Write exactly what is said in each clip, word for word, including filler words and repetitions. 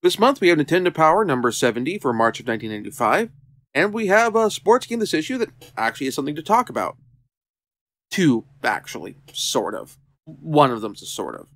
This month we have Nintendo Power number seventy for March of nineteen ninety-five, and we have a sports game this issue that actually is something to talk about. Two, actually, sort of. One of them's a sort of.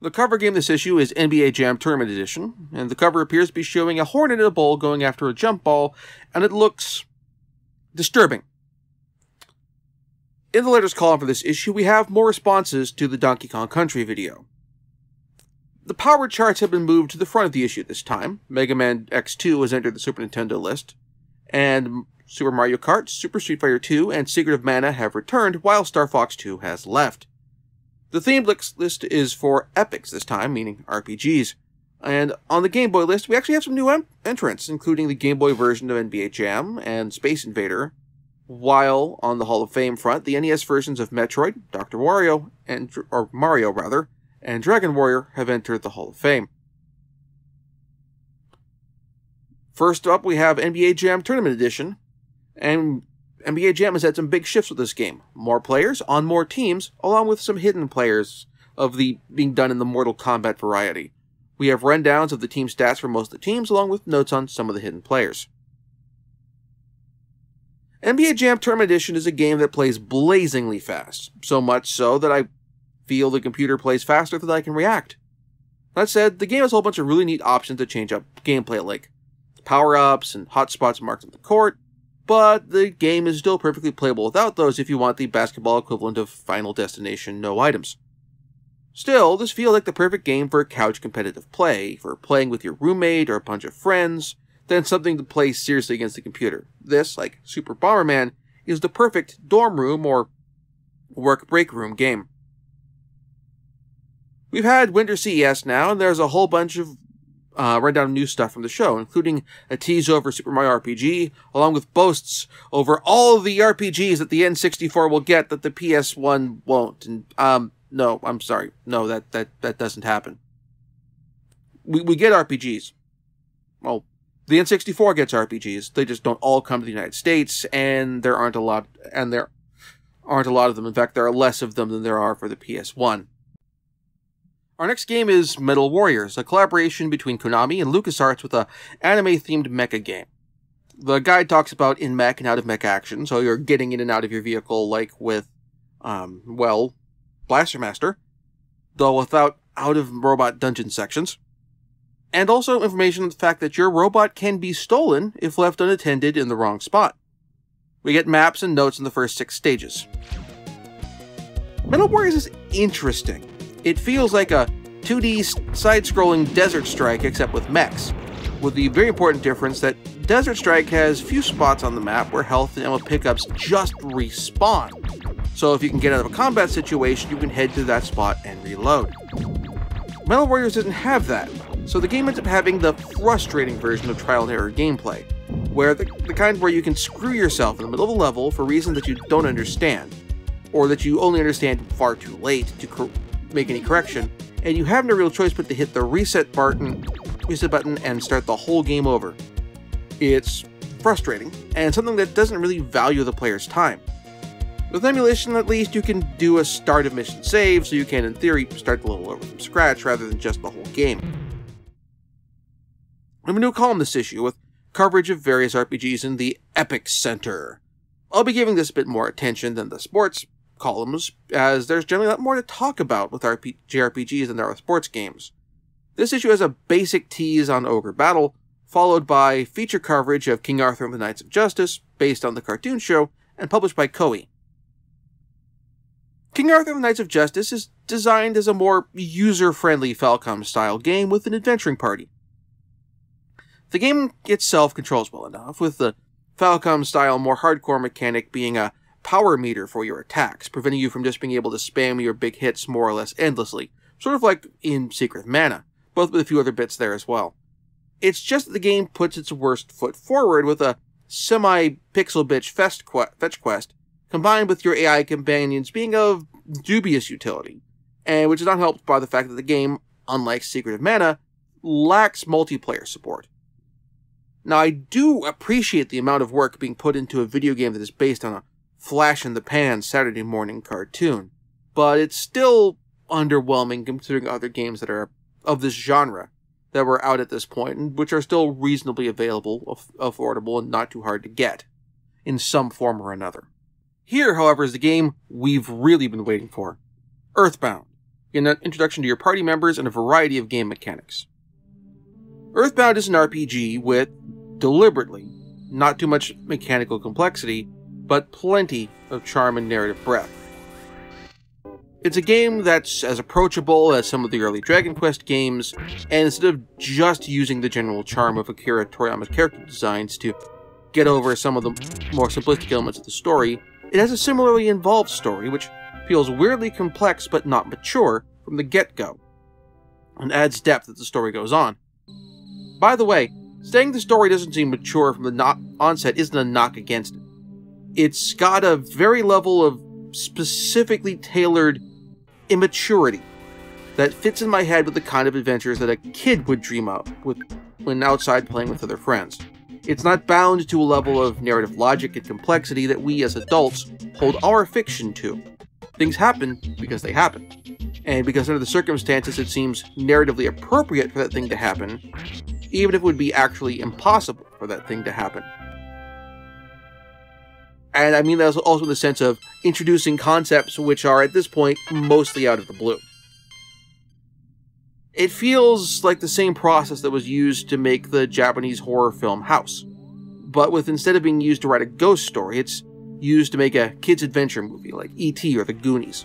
The cover game this issue is N B A Jam Tournament Edition, and the cover appears to be showing a hornet in a bowl going after a jump ball, and it looks disturbing. In the letters column for this issue, we have more responses to the Donkey Kong Country video. The power charts have been moved to the front of the issue this time. Mega Man X two has entered the Super Nintendo list, and Super Mario Kart, Super Street Fighter two, and Secret of Mana have returned, while Star Fox two has left. The themed list is for epics this time, meaning R P Gs. And on the Game Boy list, we actually have some new en entrants, including the Game Boy version of N B A Jam and Space Invader, while on the Hall of Fame front, the N E S versions of Metroid, Doctor Wario, and, or Mario rather, and Dragon Warrior have entered the Hall of Fame. First up, we have N B A Jam Tournament Edition, and N B A Jam has had some big shifts with this game. More players on more teams, along with some hidden players of the being done in the Mortal Kombat variety. We have rundowns of the team stats for most of the teams, along with notes on some of the hidden players. N B A Jam Tournament Edition is a game that plays blazingly fast, so much so that I feel the computer plays faster than I can react. That said, the game has a whole bunch of really neat options to change up gameplay, like power-ups and hotspots marked on the court, but the game is still perfectly playable without those if you want the basketball equivalent of Final Destination no items. Still, this feels like the perfect game for couch competitive play, for playing with your roommate or a bunch of friends, then something to play seriously against the computer. This, like Super Bomberman, is the perfect dorm room or work break room game. We've had Winter C E S now, and there's a whole bunch of Uh, rundown of new stuff from the show, including a tease over Super Mario R P G, along with boasts over all the R P Gs that the N sixty-four will get that the P S one won't. And, um, no, I'm sorry. No, that, that, that doesn't happen. We, we get R P Gs. Well, the N sixty-four gets R P Gs. They just don't all come to the United States, and there aren't a lot, and there aren't a lot of them. In fact, there are less of them than there are for the P S one. Our next game is Metal Warriors, a collaboration between Konami and LucasArts with an anime-themed mecha game. The guide talks about in-mech and out-of-mech action, so you're getting in and out of your vehicle like with, um, well, Blaster Master, though without out-of-robot dungeon sections. And also information on the fact that your robot can be stolen if left unattended in the wrong spot. We get maps and notes in the first six stages. Metal Warriors is interesting. It feels like a two D side-scrolling Desert Strike, except with mechs, with the very important difference that Desert Strike has few spots on the map where health and ammo pickups just respawn. So if you can get out of a combat situation, you can head to that spot and reload. Metal Warriors doesn't have that, so the game ends up having the frustrating version of trial and error gameplay, where the, the kind where you can screw yourself in the middle of a level for reasons that you don't understand, or that you only understand far too late to correct make any correction, and you have no real choice but to hit the reset button, reset button and start the whole game over. It's frustrating, and something that doesn't really value the player's time. With emulation, at least, you can do a start of mission save, so you can, in theory, start the level over from scratch rather than just the whole game. We have a new column this issue, with coverage of various R P Gs in the Epic Center. I'll be giving this a bit more attention than the sports columns, as there's generally a lot more to talk about with J R P Gs than there are sports games. This issue has a basic tease on Ogre Battle, followed by feature coverage of King Arthur and the Knights of Justice, based on the cartoon show, and published by Koei. King Arthur and the Knights of Justice is designed as a more user-friendly Falcom-style game with an adventuring party. The game itself controls well enough, with the Falcom-style more hardcore mechanic being a power meter for your attacks, preventing you from just being able to spam your big hits more or less endlessly, sort of like in Secret of Mana, both with a few other bits there as well. It's just that the game puts its worst foot forward with a semi-pixel bitch fest que fetch quest, combined with your A I companions being of dubious utility, and which is not helped by the fact that the game, unlike Secret of Mana, lacks multiplayer support. Now, I do appreciate the amount of work being put into a video game that is based on a flash-in-the-pan Saturday morning cartoon, but it's still underwhelming considering other games that are of this genre, that were out at this point, and which are still reasonably available, affordable, and not too hard to get, in some form or another. Here, however, is the game we've really been waiting for. Earthbound, an introduction to your party members and a variety of game mechanics. Earthbound is an R P G with, deliberately, not too much mechanical complexity, but plenty of charm and narrative breadth. It's a game that's as approachable as some of the early Dragon Quest games, and instead of just using the general charm of Akira Toriyama's character designs to get over some of the more simplistic elements of the story, it has a similarly involved story which feels weirdly complex but not mature from the get-go, and adds depth as the story goes on. By the way, saying the story doesn't seem mature from the onset isn't a knock against it. It's got a very level of specifically tailored immaturity that fits in my head with the kind of adventures that a kid would dream up with when outside playing with other friends. It's not bound to a level of narrative logic and complexity that we as adults hold our fiction to. Things happen because they happen, and because under the circumstances it seems narratively appropriate for that thing to happen, even if it would be actually impossible for that thing to happen. And I mean that also in the sense of introducing concepts which are, at this point, mostly out of the blue. It feels like the same process that was used to make the Japanese horror film House, but with instead of being used to write a ghost story, it's used to make a kids' adventure movie like E T or The Goonies.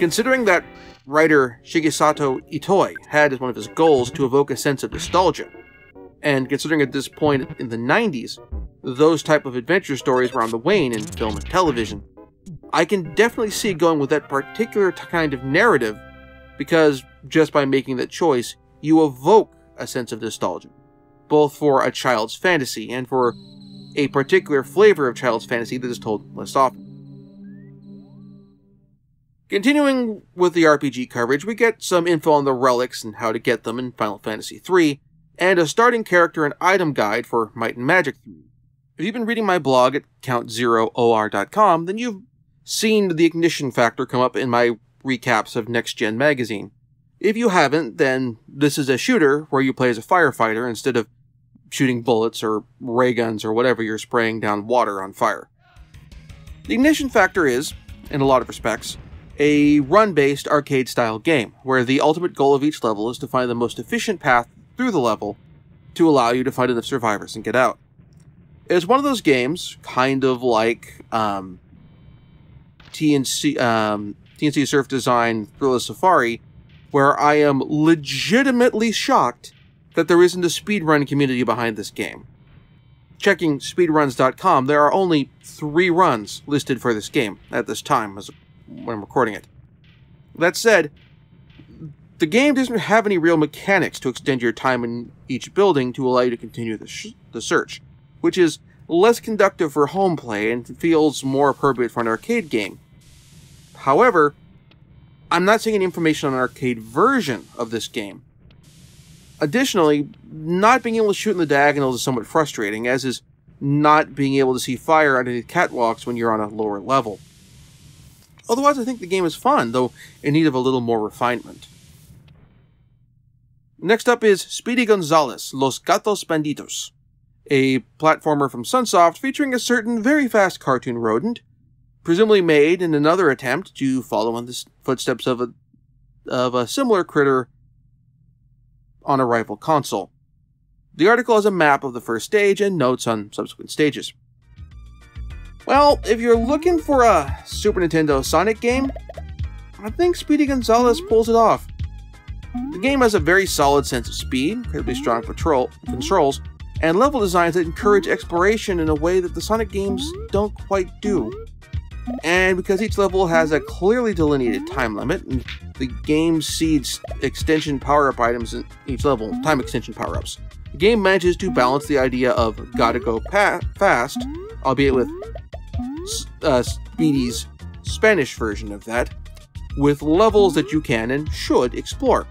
Considering that writer Shigesato Itoi had as one of his goals to evoke a sense of nostalgia, and considering at this point in the nineties, those type of adventure stories were on the wane in film and television, I can definitely see going with that particular kind of narrative, because just by making that choice, you evoke a sense of nostalgia, both for a child's fantasy and for a particular flavor of child's fantasy that is told less often. Continuing with the R P G coverage, we get some info on the relics and how to get them in Final Fantasy three, and a starting character and item guide for Might and Magic three. If you've been reading my blog at count zero o r dot com, then you've seen the Ignition Factor come up in my recaps of Next Gen magazine. If you haven't, then this is a shooter where you play as a firefighter instead of shooting bullets or ray guns or whatever you're spraying down water on fire. The Ignition Factor is, in a lot of respects, a run-based arcade-style game, where the ultimate goal of each level is to find the most efficient path through the level to allow you to find enough survivors and get out. It's one of those games, kind of like um, T N C, um, T N C Surf Design Thrilla Safari, where I am legitimately shocked that there isn't a speedrun community behind this game. Checking speedruns dot com, there are only three runs listed for this game at this time as when I'm recording it. That said, the game doesn't have any real mechanics to extend your time in each building to allow you to continue the, sh the search, which is less conductive for home play and feels more appropriate for an arcade game. However, I'm not seeing any information on an arcade version of this game. Additionally, not being able to shoot in the diagonals is somewhat frustrating, as is not being able to see fire under the catwalks when you're on a lower level. Otherwise, I think the game is fun, though in need of a little more refinement. Next up is Speedy Gonzales, Los Gatos Banditos, a platformer from Sunsoft featuring a certain very fast cartoon rodent, presumably made in another attempt to follow in the footsteps of a, of a similar critter on a rival console. The article has a map of the first stage and notes on subsequent stages. Well, if you're looking for a Super Nintendo Sonic game, I think Speedy Gonzales pulls it off. The game has a very solid sense of speed, incredibly strong patrol controls, and level designs that encourage exploration in a way that the Sonic games don't quite do. And because each level has a clearly delineated time limit, and the game seeds extension power-up items in each level, time extension power-ups, the game manages to balance the idea of gotta go pa fast, albeit with uh, Speedy's Spanish version of that, with levels that you can and should explore.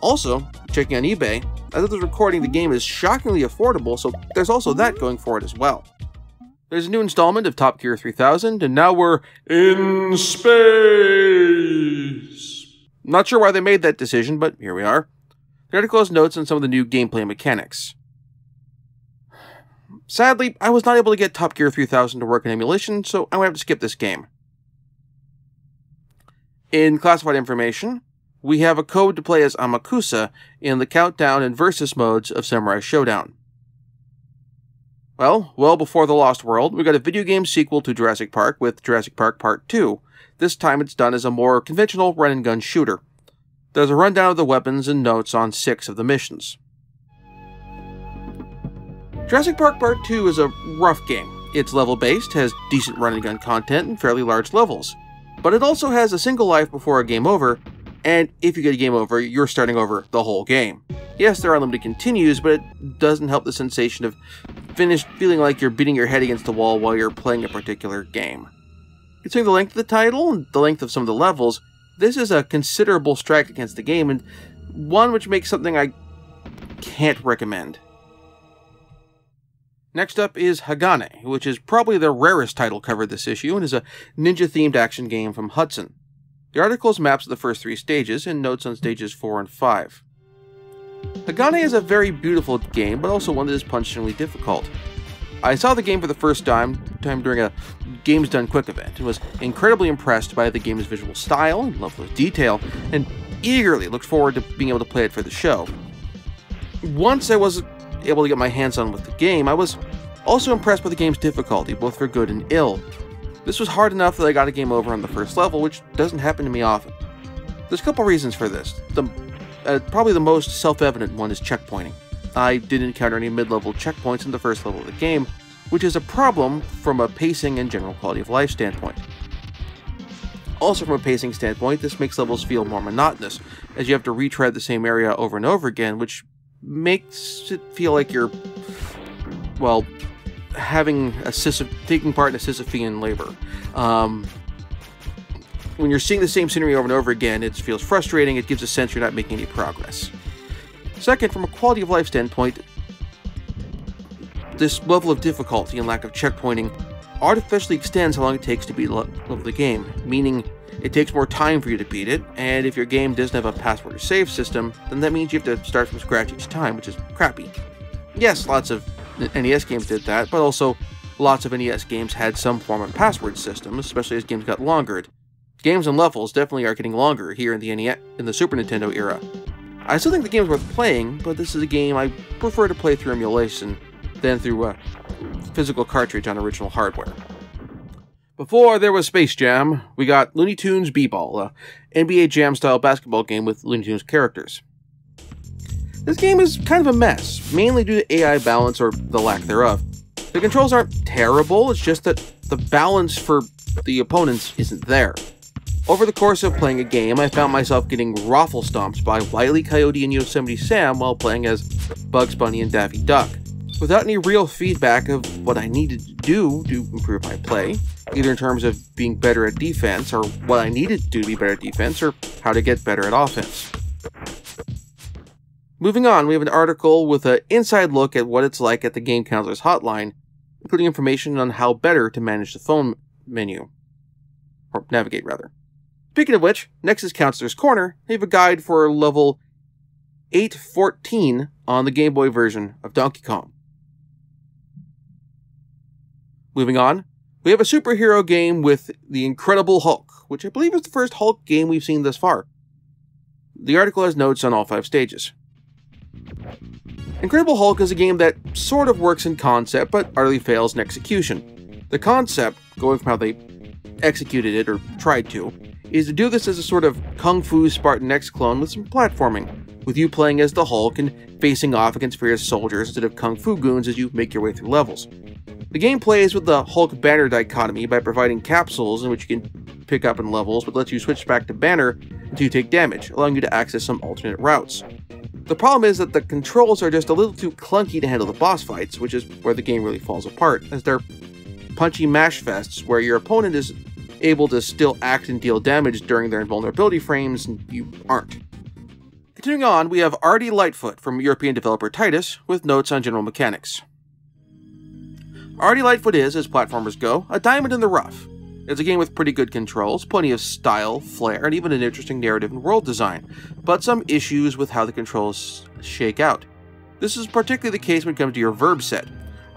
Also, checking on eBay, as of this recording, the game is shockingly affordable, so there's also that going for it as well. There's a new installment of Top Gear three thousand, and now we're in space! Not sure why they made that decision, but here we are. The article has notes on some of the new gameplay mechanics. Sadly, I was not able to get Top Gear three thousand to work in emulation, so I'm going to have to skip this game. In classified information, we have a code to play as Amakusa in the Countdown and Versus modes of Samurai Showdown. Well, well before The Lost World, we got a video game sequel to Jurassic Park with Jurassic Park Part two. This time it's done as a more conventional run-and-gun shooter. There's a rundown of the weapons and notes on six of the missions. Jurassic Park Part two is a rough game. It's level-based, has decent run-and-gun content and fairly large levels. But it also has a single life before a game over, and if you get a game over, you're starting over the whole game. Yes, there are unlimited continues, but it doesn't help the sensation of finished feeling like you're beating your head against the wall while you're playing a particular game. Considering the length of the title and the length of some of the levels, this is a considerable strike against the game, and one which makes something I can't recommend. Next up is Hagane, which is probably the rarest title covered this issue, and is a ninja-themed action game from Hudson. The article's maps of the first three stages, and notes on stages four and five. Hagane is a very beautiful game, but also one that is punishingly difficult. I saw the game for the first time, time during a Games Done Quick event, and was incredibly impressed by the game's visual style and level of detail, and eagerly looked forward to being able to play it for the show. Once I was able to get my hands on with the game, I was also impressed by the game's difficulty, both for good and ill. This was hard enough that I got a game over on the first level, which doesn't happen to me often. There's a couple reasons for this. The, uh, probably the most self-evident one is checkpointing. I didn't encounter any mid-level checkpoints in the first level of the game, which is a problem from a pacing and general quality of life standpoint. Also from a pacing standpoint, this makes levels feel more monotonous, as you have to retread the same area over and over again, which makes it feel like you're, well, having a taking part in a Sisyphean labor. Um, when you're seeing the same scenery over and over again, it feels frustrating, it gives a sense you're not making any progress. Second, from a quality of life standpoint, this level of difficulty and lack of checkpointing artificially extends how long it takes to beat level of the game, meaning it takes more time for you to beat it, and if your game doesn't have a password or save system, then that means you have to start from scratch each time, which is crappy. Yes, lots of N E S games did that, but also lots of N E S games had some form of password system, especially as games got longer. Games and levels definitely are getting longer here in the N E S, in the Super Nintendo era. I still think the game is worth playing, but this is a game I prefer to play through emulation than through a physical cartridge on original hardware. Before there was Space Jam, we got Looney Tunes B-Ball, a N B A Jam-style basketball game with Looney Tunes characters. This game is kind of a mess, mainly due to A I balance or the lack thereof. The controls aren't terrible, it's just that the balance for the opponents isn't there. Over the course of playing a game, I found myself getting raffle stomped by Wile E. Coyote and Yosemite Sam while playing as Bugs Bunny and Daffy Duck, without any real feedback of what I needed to do to improve my play, either in terms of being better at defense, or what I needed to do to be better at defense, or how to get better at offense. Moving on, we have an article with an inside look at what it's like at the game counselor's hotline, including information on how better to manage the phone menu. Or navigate, rather. Speaking of which, next is Counselor's Corner. They have a guide for level eight fourteen on the Game Boy version of Donkey Kong. Moving on, we have a superhero game with the Incredible Hulk, which I believe is the first Hulk game we've seen thus far. The article has notes on all five stages. Incredible Hulk is a game that sort of works in concept, but utterly fails in execution. The concept, going from how they executed it, or tried to, is to do this as a sort of Kung Fu Spartan X clone with some platforming, with you playing as the Hulk and facing off against various soldiers instead of Kung Fu goons as you make your way through levels. The game plays with the Hulk Banner dichotomy by providing capsules in which you can pick up in levels, but lets you switch back to Banner until you take damage, allowing you to access some alternate routes. The problem is that the controls are just a little too clunky to handle the boss fights, which is where the game really falls apart, as they're punchy mash fests where your opponent is able to still act and deal damage during their invulnerability frames, and you aren't. Continuing on, we have Ardy Lightfoot from European developer Titus, with notes on general mechanics. Ardy Lightfoot is, as platformers go, a diamond in the rough. It's a game with pretty good controls, plenty of style, flair, and even an interesting narrative and world design, but some issues with how the controls shake out. This is particularly the case when it comes to your verb set.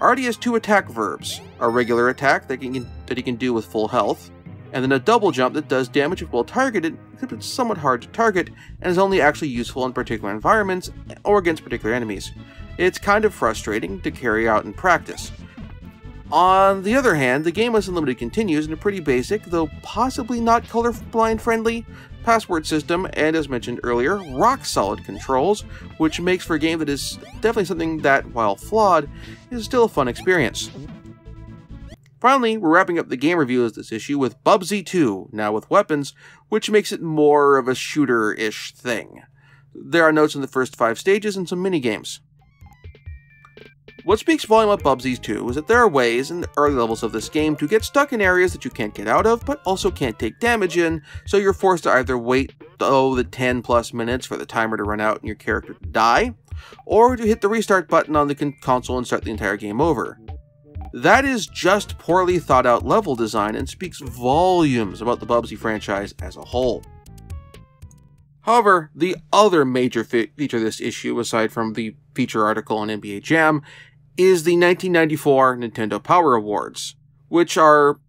Ardy has two attack verbs, a regular attack that he can, that he can do with full health, and then a double jump that does damage if well targeted, except it's somewhat hard to target, and is only actually useful in particular environments or against particular enemies. It's kind of frustrating to carry out in practice. On the other hand, the game has unlimited continues and a pretty basic, though possibly not colorblind friendly, password system, and as mentioned earlier, rock solid controls, which makes for a game that is definitely something that, while flawed, is still a fun experience. Finally, we're wrapping up the game review of this issue with Bubsy two, now with weapons, which makes it more of a shooter-ish thing. There are notes in the first five stages and some minigames. What speaks volume about Bubsy two is that there are ways in the early levels of this game to get stuck in areas that you can't get out of, but also can't take damage in, so you're forced to either wait, oh, the ten plus minutes for the timer to run out and your character to die, or to hit the restart button on the console and start the entire game over. That is just poorly thought out level design and speaks volumes about the Bubsy franchise as a whole. However, the other major fe feature of this issue, aside from the feature article on N B A Jam, is the nineteen ninety-four Nintendo Power Awards, which are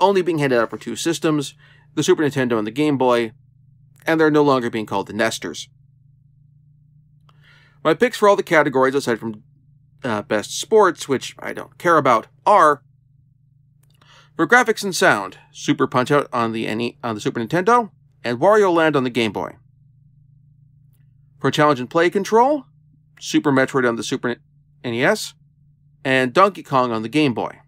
only being handed out for two systems, the Super Nintendo and the Game Boy, and they're no longer being called the Nesters. My picks for all the categories, aside from uh, Best Sports, which I don't care about, are for graphics and sound, Super Punch-Out on the, N E on the Super Nintendo, and Wario Land on the Game Boy. For challenge and play control, Super Metroid on the Super N E S, and Donkey Kong on the Game Boy.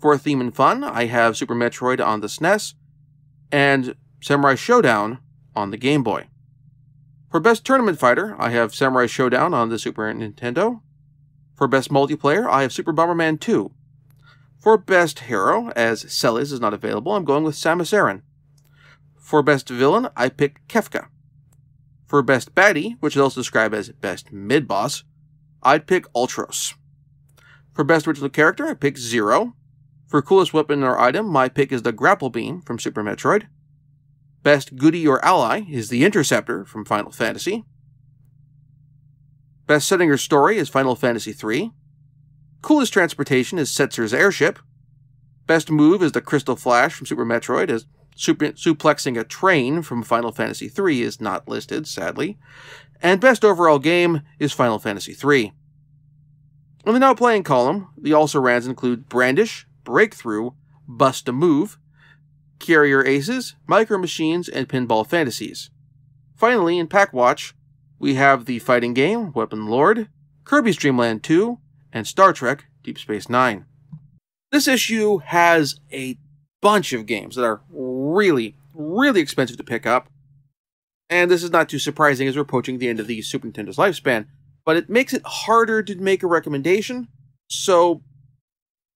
For theme and fun, I have Super Metroid on the S N E S and Samurai Showdown on the Game Boy. For Best Tournament Fighter, I have Samurai Showdown on the Super Nintendo. For Best Multiplayer, I have Super Bomberman two. For Best Hero, as Celis is not available, I'm going with Samus Aran. For Best Villain, I picked Kefka. For Best Baddie, which is also described as Best Mid-Boss, I'd pick Ultros. For Best Original Character, I pick Zero. For Coolest Weapon or Item, my pick is the Grapple Beam from Super Metroid. Best Goodie or Ally is the Interceptor from Final Fantasy. Best Setting or Story is Final Fantasy three. Coolest Transportation is Setzer's Airship. Best Move is the Crystal Flash from Super Metroid, as Super suplexing a train from Final Fantasy three is not listed, sadly. And best overall game is Final Fantasy three. In the Now Playing column, the also-rans include Brandish, Breakthrough, Bust a Move, Carrier Aces, Micro Machines, and Pinball Fantasies. Finally, in Pack Watch, we have the fighting game, Weapon Lord, Kirby's Dream Land two, and Star Trek Deep Space Nine. This issue has a bunch of games that are really, really expensive to pick up, and this is not too surprising as we're approaching the end of the Super Nintendo's lifespan, but it makes it harder to make a recommendation. So,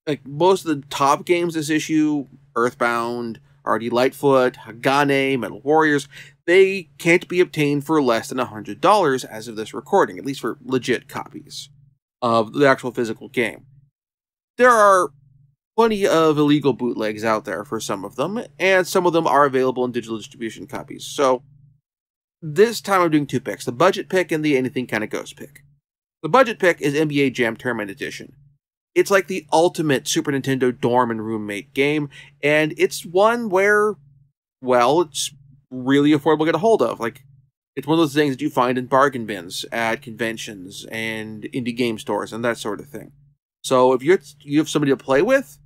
like, most of the top games this issue, Earthbound, Ardy Lightfoot, Hagane, Metal Warriors, they can't be obtained for less than one hundred dollars as of this recording, at least for legit copies of the actual physical game. There are plenty of illegal bootlegs out there for some of them, and some of them are available in digital distribution copies. So, this time I'm doing two picks, the budget pick and the anything kind of goes pick. The budget pick is N B A Jam Tournament Edition. It's like the ultimate Super Nintendo dorm and roommate game, and it's one where, well, it's really affordable to get a hold of. Like, it's one of those things that you find in bargain bins at conventions and indie game stores and that sort of thing. So, if you're, you have somebody to play with,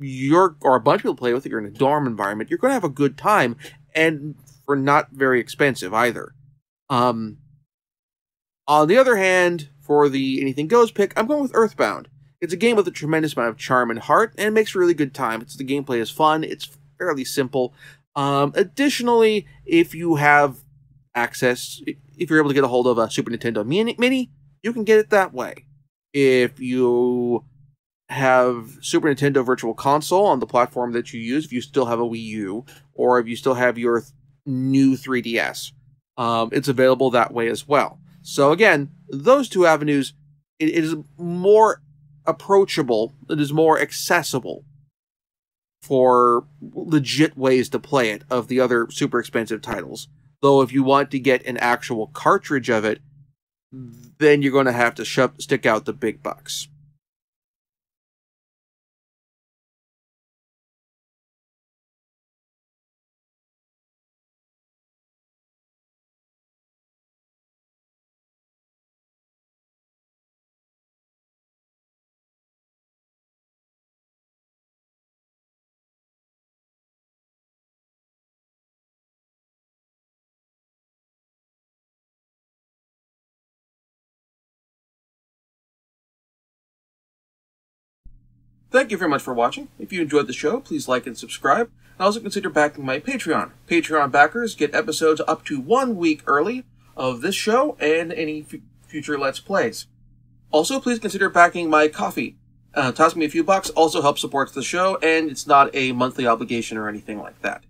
You're, or a bunch of people play with it, you're in a dorm environment, you're going to have a good time, and for not very expensive either. Um, on the other hand, for the Anything Goes pick, I'm going with Earthbound. It's a game with a tremendous amount of charm and heart, and it makes a really good time. It's, the gameplay is fun, it's fairly simple. Um, additionally, if you have access, if you're able to get a hold of a Super Nintendo Mini, you can get it that way. If you have Super Nintendo Virtual Console on the platform that you use, if you still have a Wii U, or if you still have your th new three D S. Um, it's available that way as well. So again, those two avenues, it, it is more approachable, it is more accessible for legit ways to play it of the other super expensive titles. Though if you want to get an actual cartridge of it, then you're going to have to shove, stick out the big bucks. Thank you very much for watching. If you enjoyed the show, please like and subscribe. And also consider backing my Patreon. Patreon backers get episodes up to one week early of this show and any f future Let's Plays. Also, please consider backing my coffee. Uh, toss me a few bucks also helps support the show, and it's not a monthly obligation or anything like that.